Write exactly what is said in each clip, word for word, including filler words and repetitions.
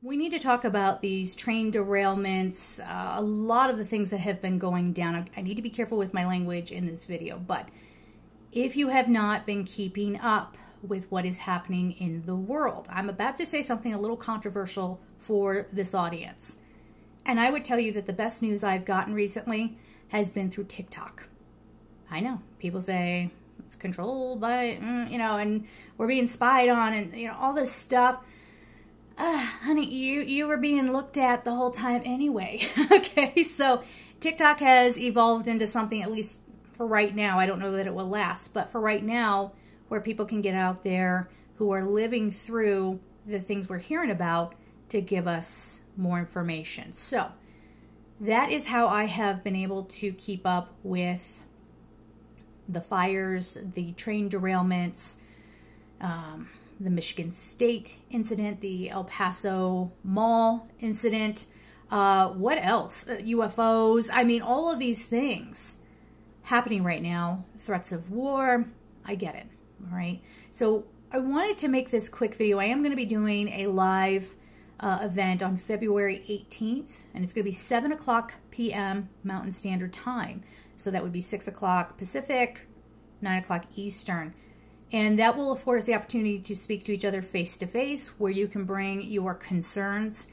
We need to talk about these train derailments, uh, a lot of the things that have been going down. I need to be careful with my language in this video, but if you have not been keeping up with what is happening in the world, I'm about to say something a little controversial for this audience. And I would tell you that the best news I've gotten recently has been through TikTok. I know, people say it's controlled by, you know, and we're being spied on and, you know, all this stuff. Uh, honey, you, you were being looked at the whole time anyway, okay? So TikTok has evolved into something, at least for right now. I don't know that it will last, but for right now, where people can get out there who are living through the things we're hearing about to give us more information. So that is how I have been able to keep up with the fires, the train derailments, um, the Michigan State incident, the El Paso Mall incident, uh, what else? Uh, U F Os, I mean, all of these things happening right now, threats of war, I get it, all right? So I wanted to make this quick video. I am gonna be doing a live uh, event on February eighteenth, and it's gonna be seven o'clock P M Mountain Standard Time. So that would be six o'clock Pacific, nine o'clock Eastern. And that will afford us the opportunity to speak to each other face-to-face, where you can bring your concerns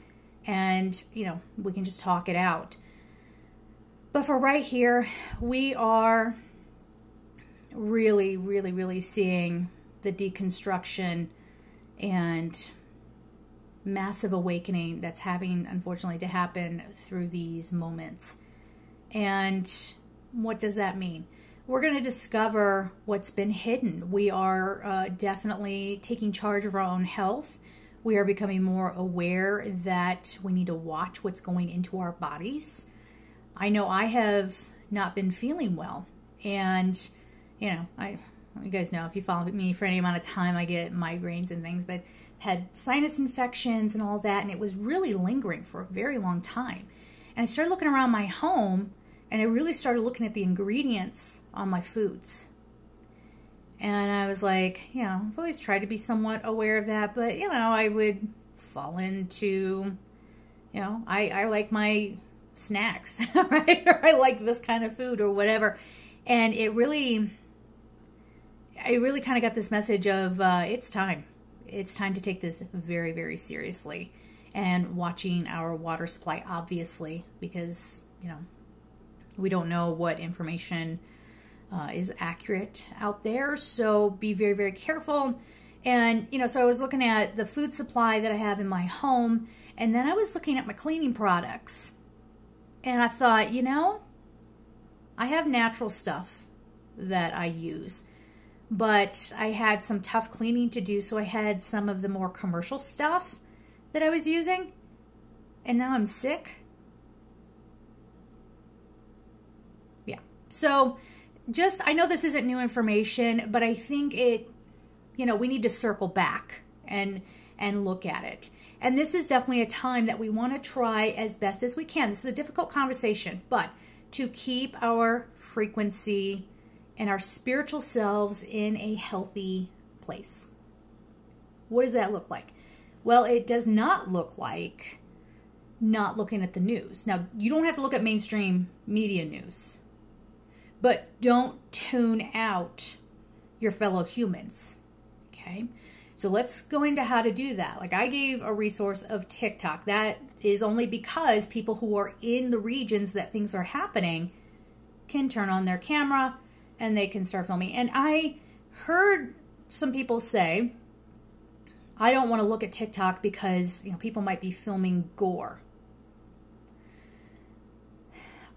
and, you know, we can just talk it out. But for right here, we are really, really, really seeing the deconstruction and massive awakening that's having, unfortunately, to happen through these moments. And what does that mean? We're going to discover what's been hidden. We are uh, definitely taking charge of our own health. We are becoming more aware that we need to watch what's going into our bodies. I know I have not been feeling well. And, you know, I, you guys know if you follow me for any amount of time, I get migraines and things, but had sinus infections and all that. And it was really lingering for a very long time. And I started looking around my home, and I really started looking at the ingredients on my foods. And I was like, you know, I've always tried to be somewhat aware of that, but, you know, I would fall into, you know, I, I like my snacks, right? Or I like this kind of food or whatever. And it really, I really kind of got this message of, uh, it's time. It's time to take this very, very seriously. And watching our water supply, obviously, because, you know, we don't know what information uh, is accurate out there. So be very, very careful. And, you know, so I was looking at the food supply that I have in my home. And then I was looking at my cleaning products. And I thought, you know, I have natural stuff that I use. But I had some tough cleaning to do. So I had some of the more commercial stuff that I was using. And now I'm sick. So just, I know this isn't new information, but I think it, you know, we need to circle back and, and look at it. And this is definitely a time that we want to try as best as we can. This is a difficult conversation, but to keep our frequency and our spiritual selves in a healthy place. What does that look like? Well, it does not look like not looking at the news. Now, you don't have to look at mainstream media news, but don't tune out your fellow humans, okay? So let's go into how to do that. Like I gave a resource of TikTok. That is only because people who are in the regions that things are happening can turn on their camera and they can start filming. And I heard some people say, I don't want to look at TikTok because, you know, people might be filming gore.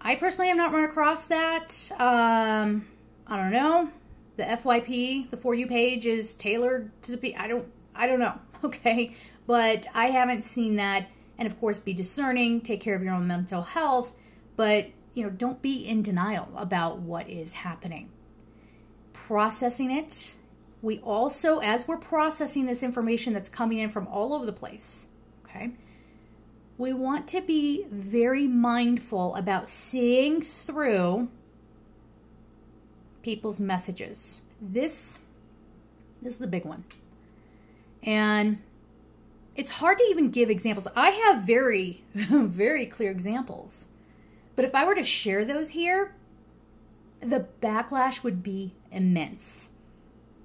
I personally have not run across that. Um, I don't know. The F Y P, the For You page is tailored to the people. I don't, I don't know. Okay. But I haven't seen that. And of course, be discerning, take care of your own mental health, but, you know, don't be in denial about what is happening. Processing it. We also, as we're processing this information that's coming in from all over the place, okay, we want to be very mindful about seeing through people's messages. This, this is the big one. And it's hard to even give examples. I have very, very clear examples. But if I were to share those here, the backlash would be immense.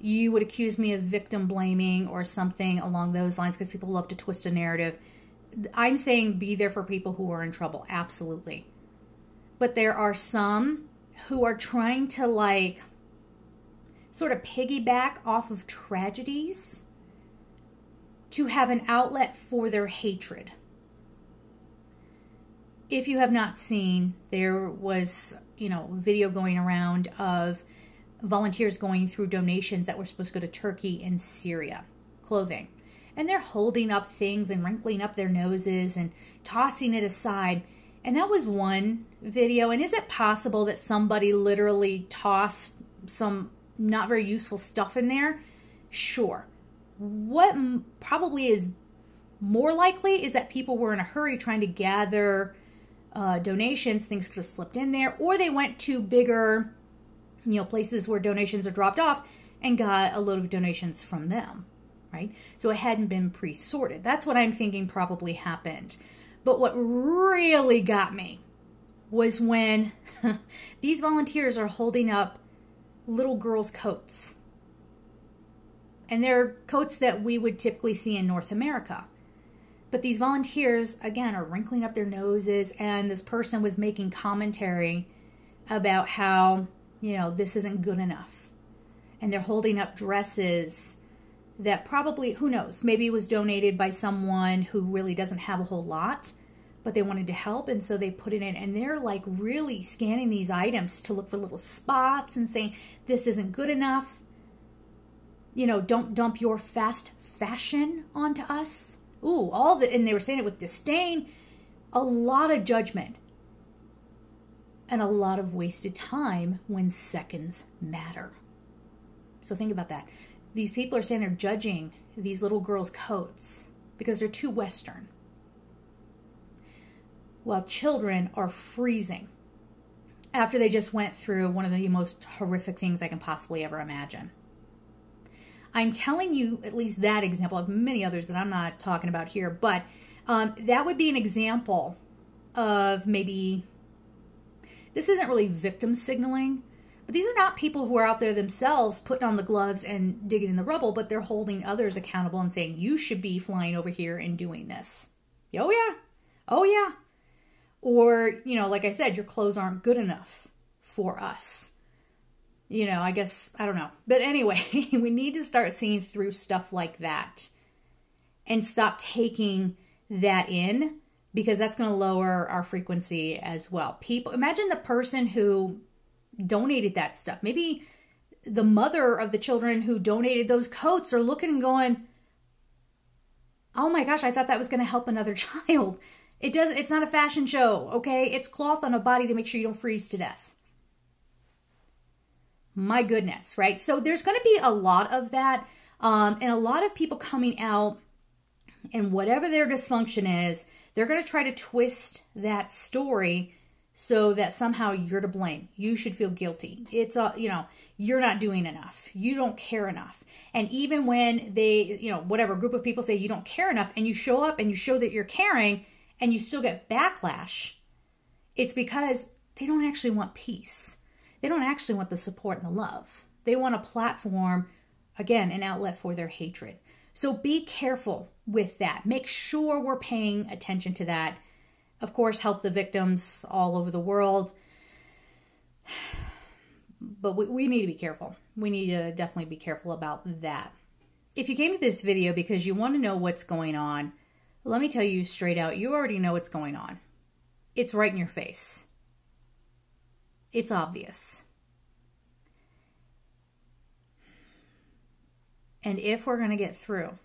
You would accuse me of victim blaming or something along those lines because people love to twist a narrative. I'm saying be there for people who are in trouble. Absolutely. But there are some who are trying to like sort of piggyback off of tragedies to have an outlet for their hatred. If you have not seen, there was, you know, video going around of volunteers going through donations that were supposed to go to Turkey and Syria, clothing. And they're holding up things and wrinkling up their noses and tossing it aside. And that was one video. And is it possible that somebody literally tossed some not very useful stuff in there? Sure. What probably is more likely is that people were in a hurry trying to gather uh, donations. Things could have slipped in there. Or they went to bigger, you know, places where donations are dropped off and got a load of donations from them, right? So it hadn't been pre-sorted. That's what I'm thinking probably happened. But what really got me was when these volunteers are holding up little girls' coats. And they're coats that we would typically see in North America. But these volunteers, again, are wrinkling up their noses, and this person was making commentary about how, you know, this isn't good enough. And they're holding up dresses that probably, who knows, maybe it was donated by someone who really doesn't have a whole lot, but they wanted to help, and so they put it in. And they're like really scanning these items to look for little spots and saying, this isn't good enough. You know, don't dump your fast fashion onto us. Ooh, all the, and they were saying it with disdain. A lot of judgment. And a lot of wasted time when seconds matter. So think about that. These people are saying they're judging these little girls' coats because they're too Western. While children are freezing after they just went through one of the most horrific things I can possibly ever imagine. I'm telling you at least that example of many others that I'm not talking about here, but um, that would be an example of maybe, this isn't really victim signaling, but these are not people who are out there themselves putting on the gloves and digging in the rubble, but they're holding others accountable and saying, you should be flying over here and doing this. Oh yeah, oh yeah. Or, you know, like I said, your clothes aren't good enough for us. You know, I guess, I don't know. But anyway, we need to start seeing through stuff like that and stop taking that in because that's going to lower our frequency as well. People, imagine the person who donated that stuff. Maybe the mother of the children who donated those coats are looking and going, oh my gosh, I thought that was going to help another child. It doesn't, it's not a fashion show, okay? It's cloth on a body to make sure you don't freeze to death. My goodness, right? So there's going to be a lot of that um, and a lot of people coming out and whatever their dysfunction is, they're going to try to twist that story so that somehow you're to blame. You should feel guilty. It's, a, you know, you're not doing enough. You don't care enough. And even when they, you know, whatever group of people say you don't care enough and you show up and you show that you're caring and you still get backlash, it's because they don't actually want peace. They don't actually want the support and the love. They want a platform, again, an outlet for their hatred. So be careful with that. Make sure we're paying attention to that. Of course, help the victims all over the world. But we, we need to be careful. We need to definitely be careful about that. If you came to this video because you want to know what's going on, let me tell you straight out, you already know what's going on. It's right in your face. It's obvious. And if we're going to get through,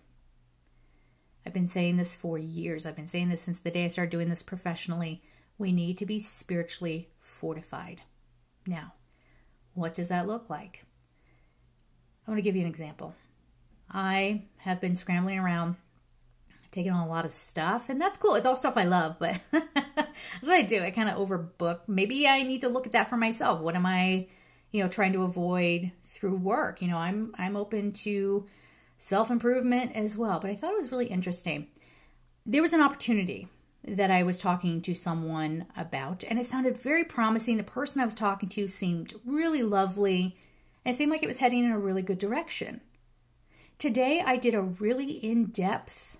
I've been saying this for years. I've been saying this since the day I started doing this professionally. We need to be spiritually fortified. Now, what does that look like? I want to give you an example. I have been scrambling around, taking on a lot of stuff, and that's cool. It's all stuff I love, but that's what I do. I kind of overbook. Maybe I need to look at that for myself. What am I, you know, trying to avoid through work? You know, I'm I'm open to self-improvement as well. But I thought it was really interesting. there was an opportunity that I was talking to someone about, and it sounded very promising. The person I was talking to seemed really lovely, and it seemed like it was heading in a really good direction. Today, I did a really in-depth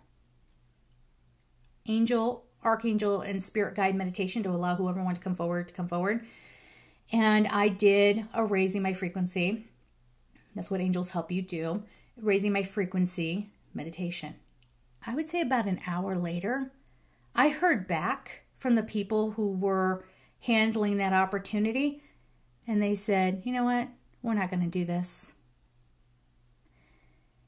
angel, archangel, and spirit guide meditation to allow whoever wanted to come forward to come forward. And I did a raising my frequency. That's what angels help you do. Raising my frequency meditation. I would say about an hour later, I heard back from the people who were handling that opportunity, and they said, you know what, we're not going to do this.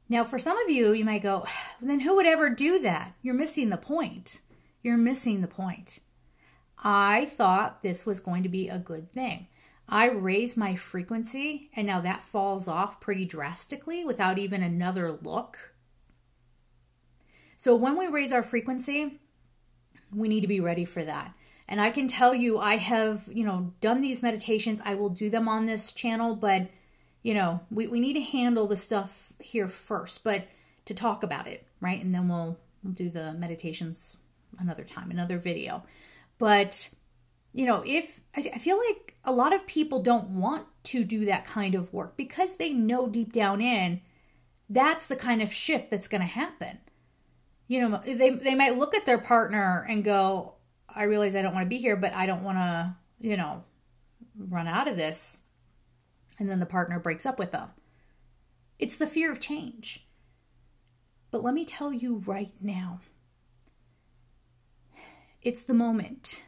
Now, for some of you, you might go, then who would ever do that? You're missing the point. You're missing the point. I thought this was going to be a good thing. I raised my frequency, and now that falls off pretty drastically without even another look. So when we raise our frequency, we need to be ready for that. And I can tell you, I have, you know, done these meditations. I will do them on this channel, but, you know, we, we need to handle the stuff here first, but to talk about it, right? And then we'll, we'll do the meditations another time, another video. But, you know, if I, I feel like a lot of people don't want to do that kind of work because they know deep down in, that's the kind of shift that's going to happen. You know, they, they might look at their partner and go, I realize I don't want to be here, but I don't want to, you know, run out of this. And then the partner breaks up with them. It's the fear of change. But let me tell you right now, it's the moment.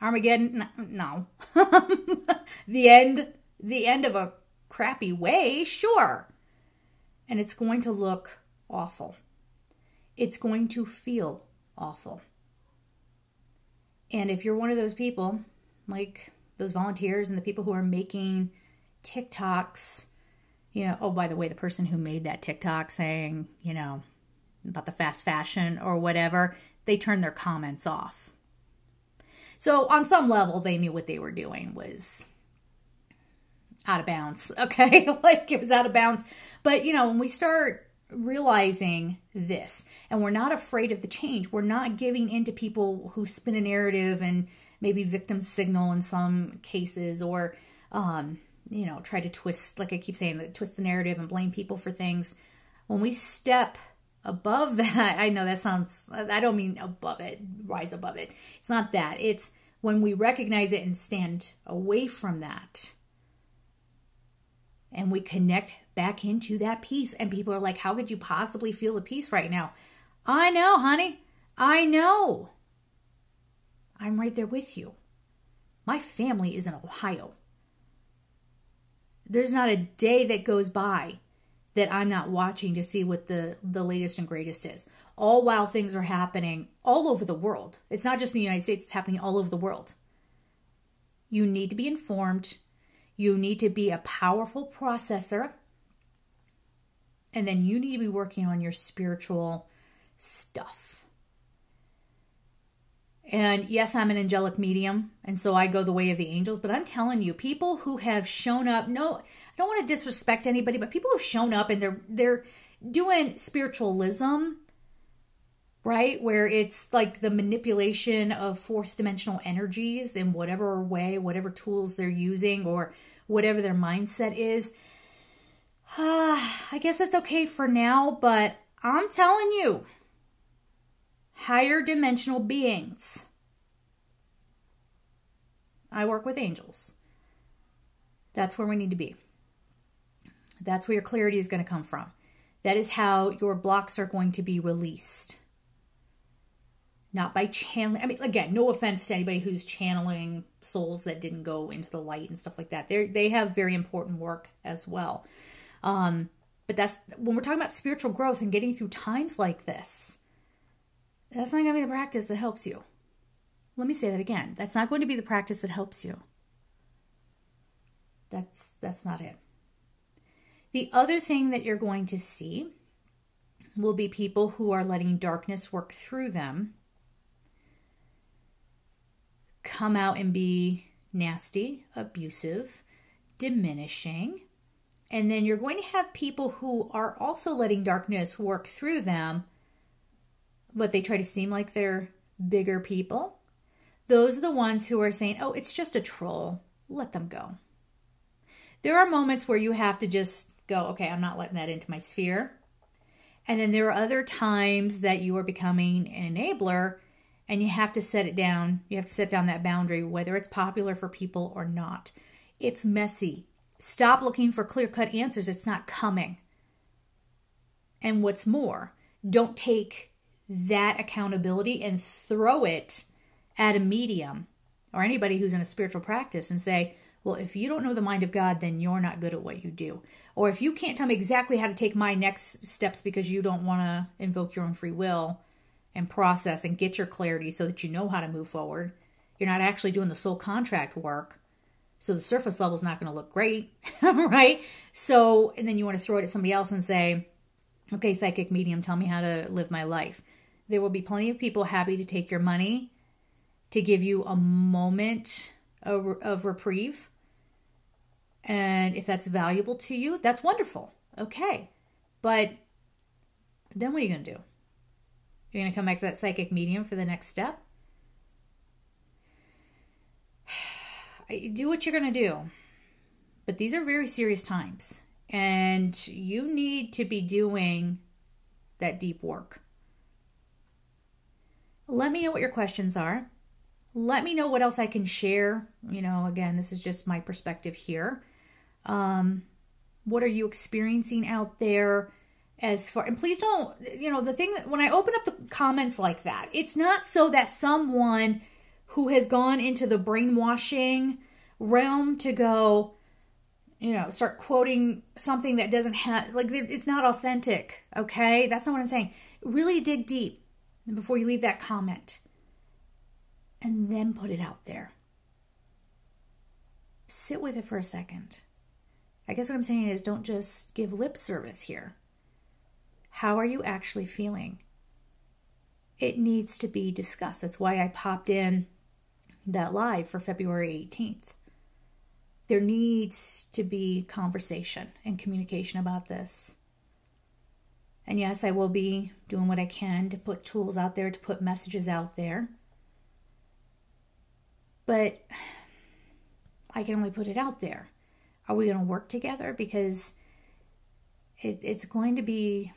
Armageddon, no. The end, the end of a crappy way, sure. And it's going to look awful. It's going to feel awful. And if you're one of those people, like those volunteers and the people who are making TikToks, you know, oh, by the way, the person who made that TikTok saying, you know, about the fast fashion or whatever, they turned their comments off. So on some level, they knew what they were doing was out of bounds, okay? Like, it was out of bounds. But, you know, when we start realizing this, and we're not afraid of the change, we're not giving in to people who spin a narrative and maybe victim signal in some cases, or um, you know, try to twist, like I keep saying, twist the narrative and blame people for things. When we step above that, I know that sounds, I don't mean above it, rise above it. It's not that. It's when we recognize it and stand away from that, and we connect back into that peace. And people are like, how could you possibly feel the peace right now? I know, honey. I know. I'm right there with you. My family is in Ohio. There's not a day that goes by that I'm not watching to see what the, the latest and greatest is. All while things are happening all over the world. It's not just in the United States. It's happening all over the world. You need to be informed. You need to be a powerful processor. And then you need to be working on your spiritual stuff. And yes, I'm an angelic medium. And so I go the way of the angels. But I'm telling you, people who have shown up, no, I don't want to disrespect anybody, but people who have shown up and they're, they're doing spiritualism, right? Where it's like the manipulation of fourth dimensional energies in whatever way, whatever tools they're using or whatever their mindset is. Uh, I guess it's okay for now, but I'm telling you, higher dimensional beings. I work with angels. That's where we need to be. That's where your clarity is going to come from. That is how your blocks are going to be released. Not by channeling. I mean, again, no offense to anybody who's channeling souls that didn't go into the light and stuff like that. They they have very important work as well. Um, but that's when we're talking about spiritual growth and getting through times like this, that's not going to be the practice that helps you. Let me say that again. That's not going to be the practice that helps you. That's, that's not it. The other thing that you're going to see will be people who are letting darkness work through them come out and be nasty, abusive, diminishing. And then you're going to have people who are also letting darkness work through them, but they try to seem like they're bigger people, those are the ones who are saying, oh, it's just a troll. Let them go. There are moments where you have to just go, okay, I'm not letting that into my sphere. And then there are other times that you are becoming an enabler and you have to set it down. You have to set down that boundary, whether it's popular for people or not. It's messy. Stop looking for clear-cut answers. It's not coming. And what's more, don't take that accountability and throw it at a medium or anybody who's in a spiritual practice and say, well, if you don't know the mind of God, then you're not good at what you do. Or if you can't tell me exactly how to take my next steps because you don't want to invoke your own free will and process and get your clarity so that you know how to move forward, you're not actually doing the soul contract work. So the surface level is not going to look great, right? So, and then you want to throw it at somebody else and say, okay, psychic medium, tell me how to live my life. There will be plenty of people happy to take your money, to give you a moment of, of reprieve. And if that's valuable to you, that's wonderful. Okay. But then what are you going to do? You're going to come back to that psychic medium for the next step? Do what you're going to do. But these are very serious times. And you need to be doing that deep work. Let me know what your questions are. Let me know what else I can share. You know, again, this is just my perspective here. Um, what are you experiencing out there as far, and please don't, you know, the thing that when I open up the comments like that, it's not so that someone who has gone into the brainwashing realm to go, you know, start quoting something that doesn't have, like, it's not authentic, okay? That's not what I'm saying. Really dig deep before you leave that comment. And then put it out there. Sit with it for a second. I guess what I'm saying is don't just give lip service here. How are you actually feeling? It needs to be discussed. That's why I popped in that live for February eighteenth. There needs to be conversation and communication about this. And yes, I will be doing what I can to put tools out there, to put messages out there. But I can only put it out there. Are we going to work together? Because it, it's going to be,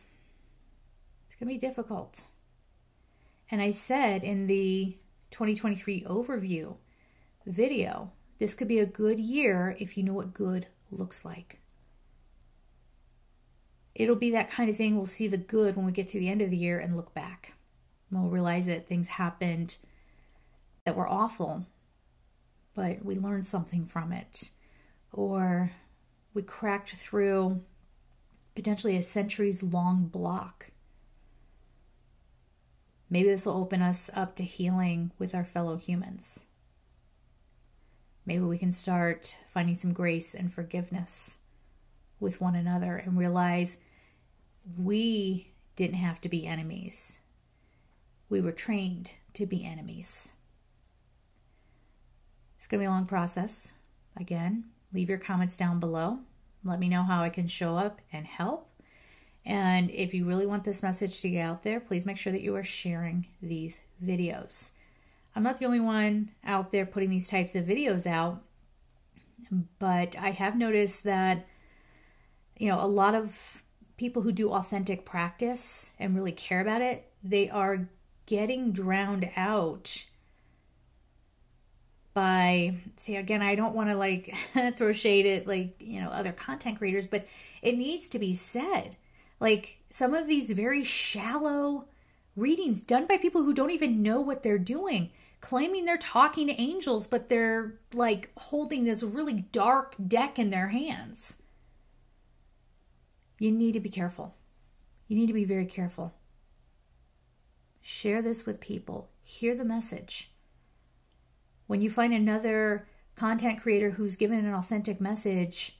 it's going to be difficult. And I said in the twenty twenty-three overview video, this could be a good year if you know what good looks like. It'll be that kind of thing. We'll see the good when we get to the end of the year and look back. And we'll realize that things happened that were awful, but we learned something from it, or we cracked through potentially a centuries-long block. Maybe this will open us up to healing with our fellow humans. Maybe we can start finding some grace and forgiveness with one another and realize we didn't have to be enemies. We were trained to be enemies. It's going to be a long process. Again, leave your comments down below. Let me know how I can show up and help. And if you really want this message to get out there, please make sure that you are sharing these videos. I'm not the only one out there putting these types of videos out, but I have noticed that, you know, a lot of people who do authentic practice and really care about it, they are getting drowned out by, see, again, I don't want to like throw shade at like, you know, other content creators, but it needs to be said. Like some of these very shallow readings done by people who don't even know what they're doing, claiming they're talking to angels, but they're like holding this really dark deck in their hands. You need to be careful. You need to be very careful. Share this with people. Hear the message. When you find another content creator who's given an authentic message,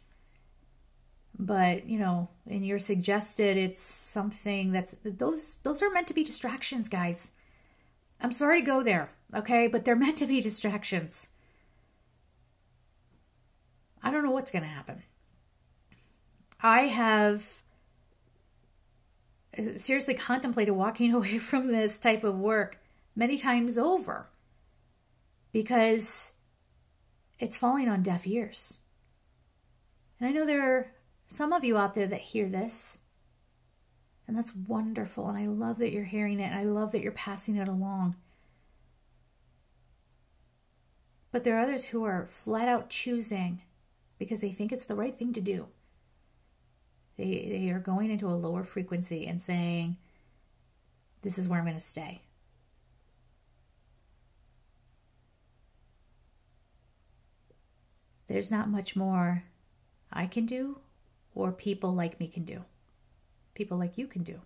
but, you know, and you're suggested it's something that's, those, those are meant to be distractions, guys. I'm sorry to go there, okay? But they're meant to be distractions. I don't know what's going to happen. I have seriously contemplated walking away from this type of work many times over because it's falling on deaf ears. And I know there are some of you out there that hear this, and that's wonderful. And I love that you're hearing it. And I love that you're passing it along. But there are others who are flat out choosing because they think it's the right thing to do. They, they are going into a lower frequency and saying, this is where I'm going to stay. There's not much more I can do or people like me can do. People like you can do.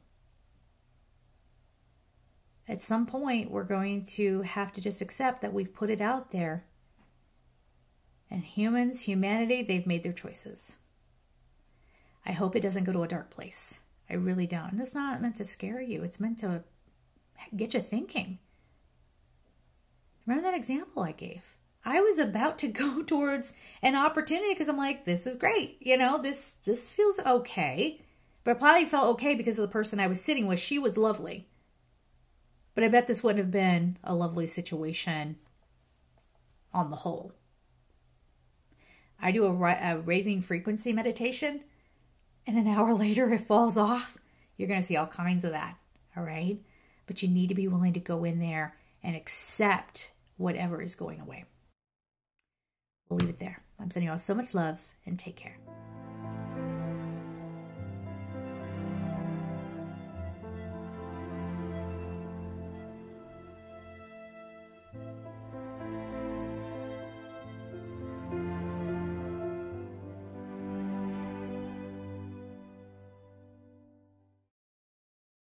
At some point, we're going to have to just accept that we've put it out there. And humans, humanity, they've made their choices. I hope it doesn't go to a dark place. I really don't. And that's not meant to scare you. It's meant to get you thinking. Remember that example I gave? I was about to go towards an opportunity because I'm like, this is great. You know, this, this feels okay. But I probably felt okay because of the person I was sitting with. She was lovely. But I bet this wouldn't have been a lovely situation on the whole. I do a, a raising frequency meditation, and an hour later it falls off. You're going to see all kinds of that, all right? But you need to be willing to go in there and accept whatever is going away. We'll leave it there. I'm sending you all so much love, and take care.